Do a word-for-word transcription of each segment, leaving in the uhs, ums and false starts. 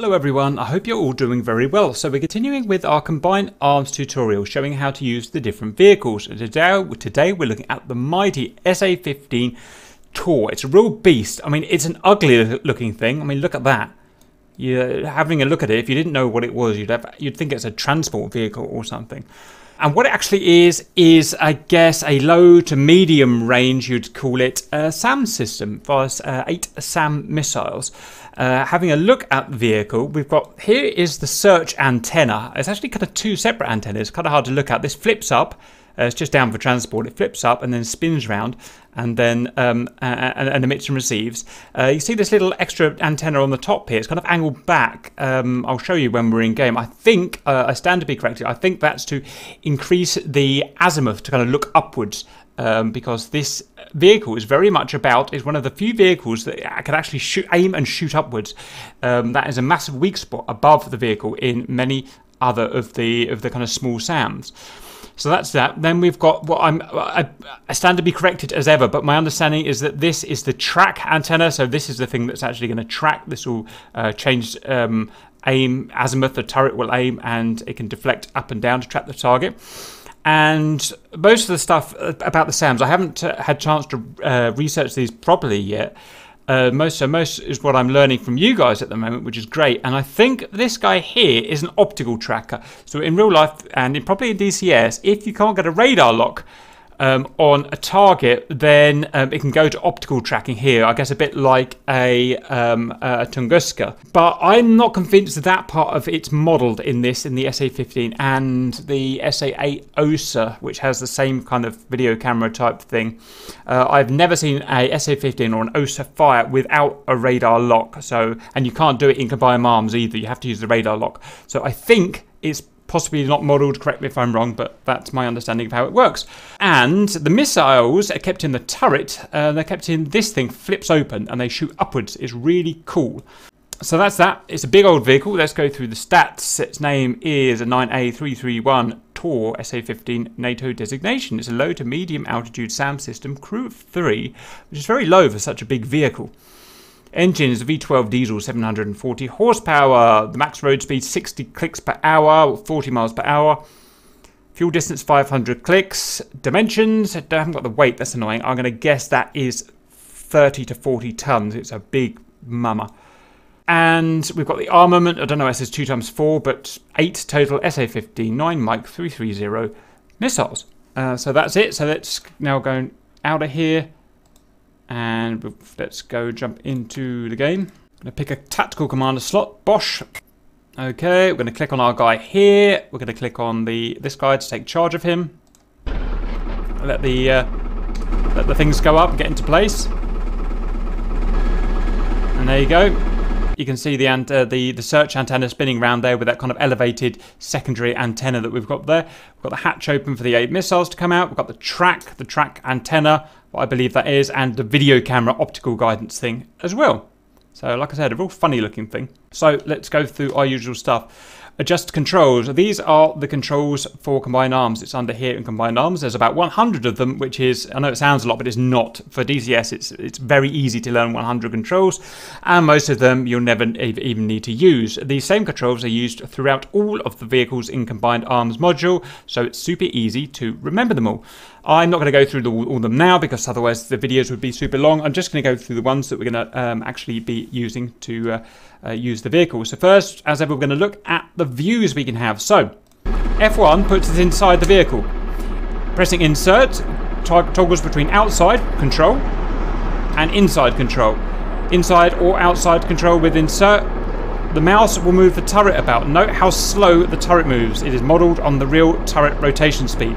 Hello everyone, I hope you're all doing very well. So we're continuing with our combined arms tutorial showing how to use the different vehicles. And today, today we're looking at the mighty S A fifteen Tor. It's a real beast. I mean, it's an ugly looking thing. I mean, look at that. You're having a look at it. If you didn't know what it was, you'd, have, you'd think it's a transport vehicle or something. And what it actually is, is I guess a low to medium range, you'd call it, a SAM system via uh, eight SAM missiles. Uh, having a look at the vehicle, we've got, here is the search antenna. It's actually kind of two separate antennas, kind of hard to look at. This flips up, uh, it's just down for transport, it flips up and then spins round and then um, and, and emits and receives. Uh, you see this little extra antenna on the top here, it's kind of angled back. Um, I'll show you when we're in game. I think, uh, I stand to be corrected, I think that's to increase the azimuth to kind of look upwards, um, because this vehicle is very much about, is one of the few vehicles that can actually shoot, aim and shoot upwards. Um, that is a massive weak spot above the vehicle in many other of the, of the kind of small SAMs. So that's that. Then we've got what I'm, I, I stand to be corrected as ever, but my understanding is that this is the track antenna. So this is the thing that's actually going to track. This will uh, change um, aim, azimuth, the turret will aim, and it can deflect up and down to track the target. And most of the stuff about the SAMs, I haven't had a chance to uh, research these properly yet. Uh, most, so most is what I'm learning from you guys at the moment, which is great. And I think this guy here is an optical tracker. So in real life, and in, probably in D C S, if you can't get a radar lock um, on a target, then um, it can go to optical tracking here. I guess a bit like a, um, a Tunguska. But I'm not convinced that that part of it's modelled in this, in the S A fifteen and the S A eight O S A, which has the same kind of video camera type thing. Uh, I've never seen a S A fifteen or an O S A fire without a radar lock. So, and you can't do it in combined arms either. You have to use the radar lock. So I think it's possibly not modelled, correct me if I'm wrong, but that's my understanding of how it works. And the missiles are kept in the turret, uh, they're kept in this thing, flips open, and they shoot upwards. It's really cool. So that's that. It's a big old vehicle. Let's go through the stats. Its name is a nine A three thirty-one T O R S A fifteen NATO designation. It's a low to medium altitude SAM system, crew of three, which is very low for such a big vehicle. Engine is a V twelve diesel, seven hundred forty horsepower. The max road speed, sixty clicks per hour, forty miles per hour. Fuel distance, five hundred clicks. Dimensions, I haven't got the weight, that's annoying. I'm going to guess that is thirty to forty tons. It's a big mama. And we've got the armament. I don't know, it says two times four, but eight total S A fifteen, nine Mike, three thirty missiles. Uh, so that's it. So let's now go out of here. And let's go jump into the game. I'm going to pick a tactical commander slot, Bosch. Okay, we're going to click on our guy here. We're going to click on the this guy to take charge of him. Let the uh, let the things go up and get into place. And there you go. You can see the uh, the the search antenna spinning around there with that kind of elevated secondary antenna that we've got there. We've got the hatch open for the eight missiles to come out. We've got the track, the track antenna, what I believe that is, and the video camera optical guidance thing as well. So like I said, a real funny looking thing. So let's go through our usual stuff. Adjust controls. These are the controls for combined arms. It's under here in combined arms. There's about one hundred of them, which is, I know it sounds a lot, but it's not. For D C S, it's it's very easy to learn one hundred controls, and most of them you'll never even need to use. These same controls are used throughout all of the vehicles in combined arms module, so it's super easy to remember them all. I'm not going to go through the, all of them now because otherwise the videos would be super long. I'm just going to go through the ones that we're going to um, actually be using to uh, uh, use the vehicle. So first, as ever, we're going to look at the views we can have. So F one puts us inside the vehicle. Pressing insert toggles between outside control and inside control. Inside or outside control with insert. The mouse will move the turret about. Note how slow the turret moves. It is modelled on the real turret rotation speed.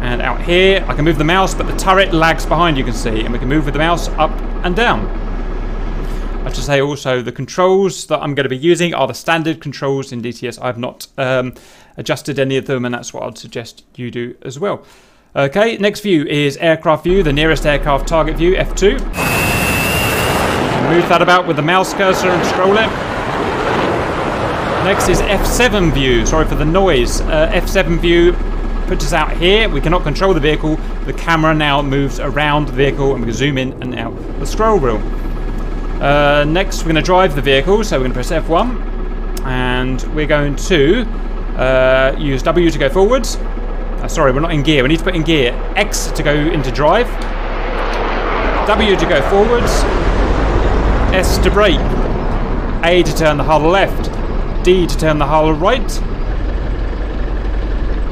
And out here, I can move the mouse, but the turret lags behind, you can see. And we can move with the mouse up and down. I have to say also, the controls that I'm going to be using are the standard controls in D C S. I've not um, adjusted any of them, and that's what I'd suggest you do as well. Okay, next view is aircraft view, the nearest aircraft target view, F two. Move that about with the mouse cursor and scroll it. Next is F seven view. Sorry for the noise. Uh, F seven view puts us out here. We cannot control the vehicle. The camera now moves around the vehicle and we can zoom in and out the scroll wheel. Uh, next, we're going to drive the vehicle, so we're going to press F one, and we're going to uh, use W to go forwards. Uh, sorry, we're not in gear. We need to put in gear. X to go into drive. W to go forwards. S to brake. A to turn the hull left. D to turn the hull right.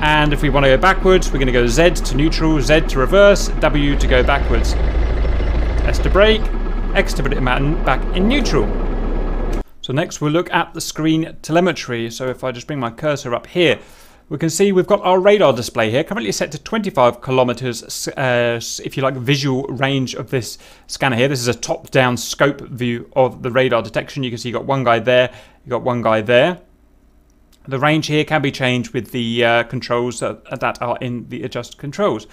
And if we want to go backwards, we're going to go Z to neutral, Z to reverse, W to go backwards. S to brake, X to put it back in neutral. So next we'll look at the screen telemetry. So if I just bring my cursor up here, we can see we've got our radar display here, currently set to twenty-five kilometers, uh, if you like, visual range of this scanner here. This is a top-down scope view of the radar detection. You can see you've got one guy there, you've got one guy there. The range here can be changed with the uh, controls that, that are in the adjust controls.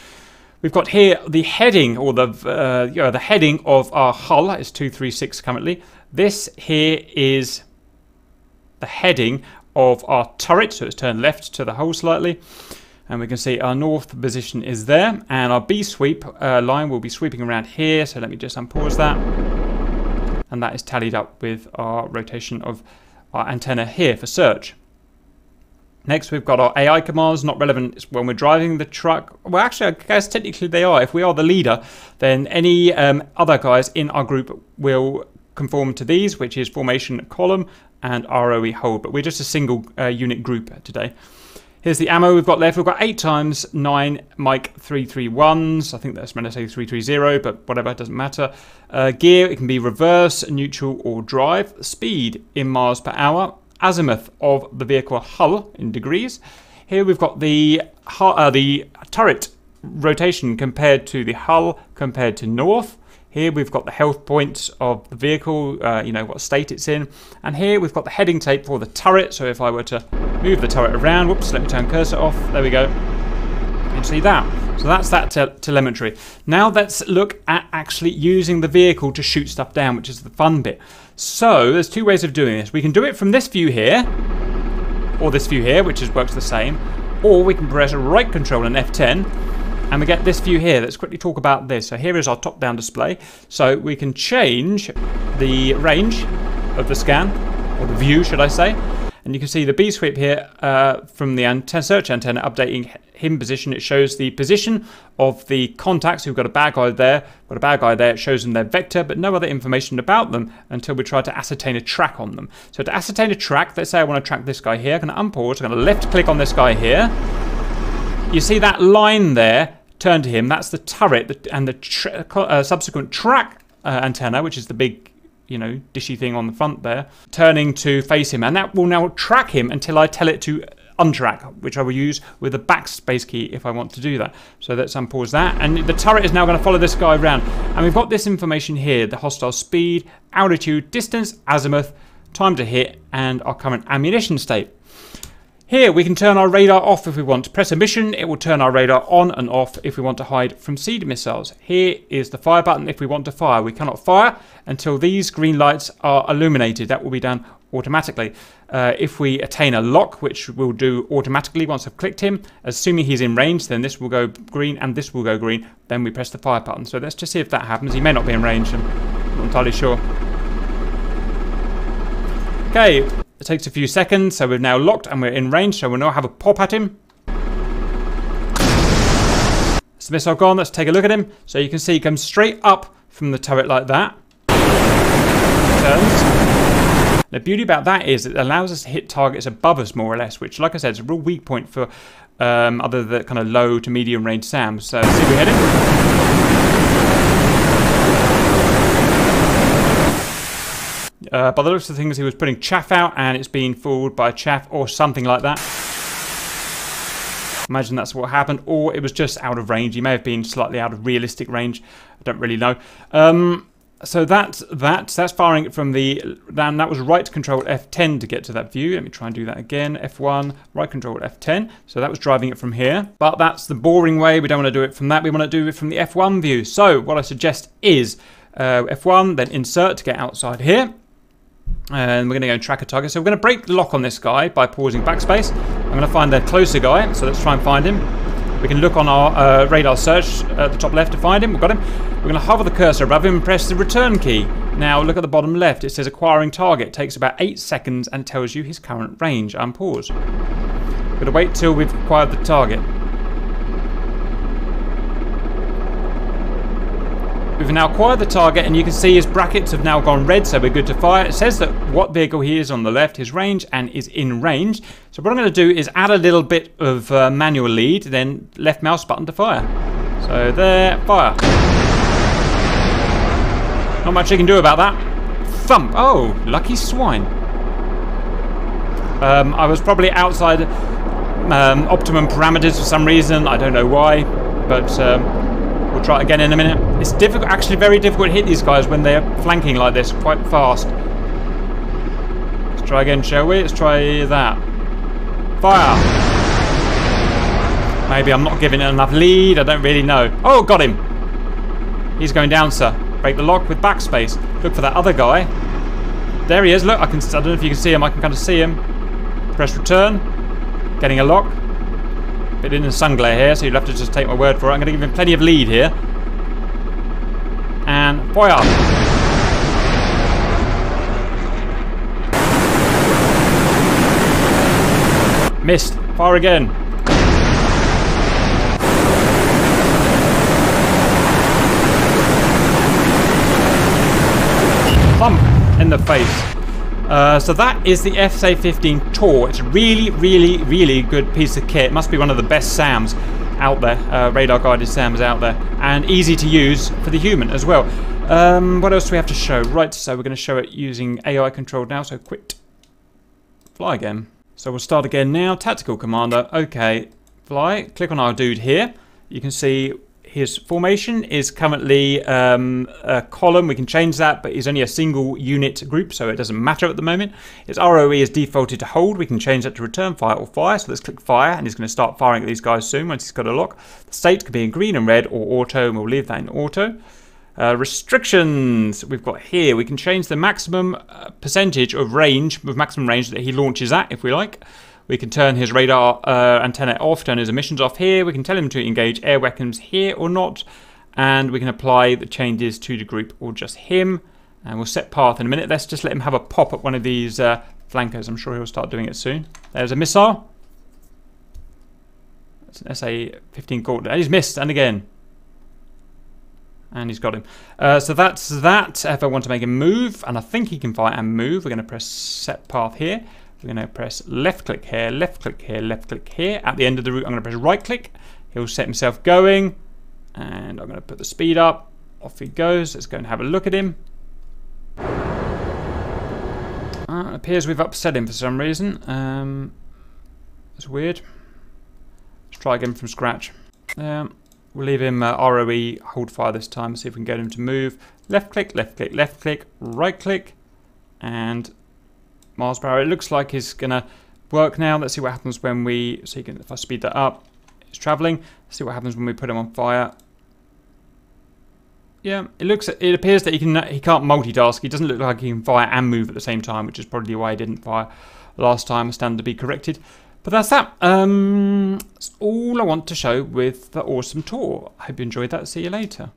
We've got here the heading, or the uh, you know, the heading of our hull is two three six currently. This here is the heading of our turret, so it's turned left to the hull slightly. And we can see our north position is there, and our B sweep uh, line will be sweeping around here. So let me just unpause that. And that is tallied up with our rotation of our antenna here for search. Next, we've got our A I commands, not relevant when we're driving the truck. Well, actually, I guess technically they are. If we are the leader, then any um, other guys in our group will conform to these, which is formation column and R O E hold. But we're just a single uh, unit group today. Here's the ammo we've got left. We've got eight times nine Mike three thirty-ones. I think that's meant to say three thirty, but whatever, it doesn't matter. Uh, gear, it can be reverse, neutral, or drive. Speed in miles per hour. Azimuth of the vehicle hull in degrees. Here we've got the uh, the turret rotation compared to the hull compared to north. Here we've got the health points of the vehicle, uh, you know, what state it's in. And here we've got the heading tape for the turret. So if I were to move the turret around, whoops, let me turn cursor off. There we go. And see that. So that's that te telemetry. Now let's look at actually using the vehicle to shoot stuff down, which is the fun bit. So there's two ways of doing this. We can do it from this view here, or this view here, which is works the same, or we can press right control and F ten, and we get this view here. Let's quickly talk about this. So here is our top-down display. So we can change the range of the scan, or the view, should I say. And you can see the B sweep here uh, from the antenna, search antenna updating him position. It shows the position of the contacts. We've got a bad guy there, got a bad guy there. It shows them their vector, but no other information about them until we try to ascertain a track on them. So to ascertain a track, let's say I want to track this guy here. I'm going to unpause. I'm going to left click on this guy here. You see that line there? Turn to him. That's the turret and the tra uh, subsequent track uh, antenna, which is the big, you know, dishy thing on the front there, turning to face him, and that will now track him until I tell it to untrack, which I will use with the backspace key if I want to do that. So let's unpause that, and the turret is now going to follow this guy around, and we've got this information here: the hostile speed, altitude, distance, azimuth, time to hit, and our current ammunition state. Here we can turn our radar off if we want. Press emission, it will turn our radar on and off if we want to hide from seed missiles. Here is the fire button if we want to fire. We cannot fire until these green lights are illuminated. That will be done automatically. Uh, if we attain a lock, which we'll do automatically once I've clicked him, assuming he's in range, then this will go green and this will go green. Then we press the fire button. So let's just see if that happens. He may not be in range, I'm not entirely sure. Okay. It takes a few seconds, so we're now locked and we're in range, so we'll now have a pop at him. That's the missile gone. Let's take a look at him. So you can see he comes straight up from the turret like that. Turns. The beauty about that is it allows us to hit targets above us more or less, which, like I said, is a real weak point for um, other than kind of low to medium range SAMs. So see where we're heading. Uh, by the looks of things, he was putting chaff out, and it's been fooled by chaff or something like that. Imagine that's what happened, or it was just out of range. He may have been slightly out of realistic range. I don't really know. Um, so that's that. That's firing from the. Then that was right control F ten to get to that view. Let me try and do that again. F one, right control F ten. So that was driving it from here. But that's the boring way. We don't want to do it from that. We want to do it from the F one view. So what I suggest is uh, F one, then insert to get outside here. And we're going to go and track a target. So we're going to break the lock on this guy by pausing backspace. I'm going to find the closer guy. So let's try and find him. We can look on our uh, radar search at the top left to find him. We've got him. We're going to hover the cursor above him and press the return key. Now look at the bottom left, it says acquiring target takes about eight seconds and tells you his current range. Unpause. Gotta wait till we've acquired the target. We've now acquired the target and you can see his brackets have now gone red, so we're good to fire. It says that what vehicle he is on the left, his range, and is in range. So what I'm going to do is add a little bit of uh, manual lead, then left mouse button to fire. So there, fire. Not much you can do about that. Thump. Oh, lucky swine. Um, I was probably outside um, optimum parameters for some reason. I don't know why, but... Um, we'll try it again in a minute. It's difficult, actually very difficult to hit these guys when they're flanking like this, quite fast. Let's try again, shall we? Let's try that. Fire! Maybe I'm not giving it enough lead, I don't really know. Oh, got him! He's going down, sir. Break the lock with backspace. Look for that other guy. There he is, look, I can, I don't know if you can see him, I can kind of see him. Press return. Getting a lock. Bit in the sun glare here, so you'll have to just take my word for it. I'm going to give him plenty of lead here. And fire! Missed. Fire again. Thump in the face. Uh, so that is the S A fifteen Tor. It's a really, really, really good piece of kit. It must be one of the best SAMs out there, uh, radar-guided SAMs out there, and easy to use for the human as well. Um, what else do we have to show? Right, so we're going to show it using A I controlled now. So quit, fly again. So we'll start again now. Tactical commander. Okay, fly. Click on our dude here. You can see his formation is currently um, a column. We can change that, but he's only a single unit group, so it doesn't matter at the moment. His R O E is defaulted to hold. We can change that to return fire or fire. So let's click fire, and he's going to start firing at these guys soon once he's got a lock. The state could be in green and red or auto, and we'll leave that in auto. Uh, restrictions we've got here. We can change the maximum uh, percentage of range, of maximum range that he launches at, if we like. We can turn his radar uh, antenna off, turn his emissions off here. We can tell him to engage air weapons here or not. And we can apply the changes to the group or just him. And we'll set path in a minute. Let's just let him have a pop at one of these uh, flankers. I'm sure he'll start doing it soon. There's a missile. That's an S A fifteen Tor. And he's missed, and again. And he's got him. Uh, so that's that. If I want to make him move, and I think he can fire and move, we're going to press set path here. We're going to press left click here, left click here, left click here. At the end of the route, I'm going to press right click. He'll set himself going. And I'm going to put the speed up. Off he goes. Let's go and have a look at him. Uh, it appears we've upset him for some reason. Um, that's weird. Let's try again from scratch. Um, we'll leave him uh, R O E, hold fire this time, see if we can get him to move. Left click, left click, left click, right click. And... miles per hour. It looks like he's gonna work now. Let's see what happens when we. So you can, if I speed that up, it's traveling. Let's see what happens when we put him on fire. Yeah, it looks. It appears that he can. He can't multitask. He doesn't look like he can fire and move at the same time, which is probably why he didn't fire last time. I stand to be corrected. But that's that. Um, that's all I want to show with the awesome Tor. I hope you enjoyed that. See you later.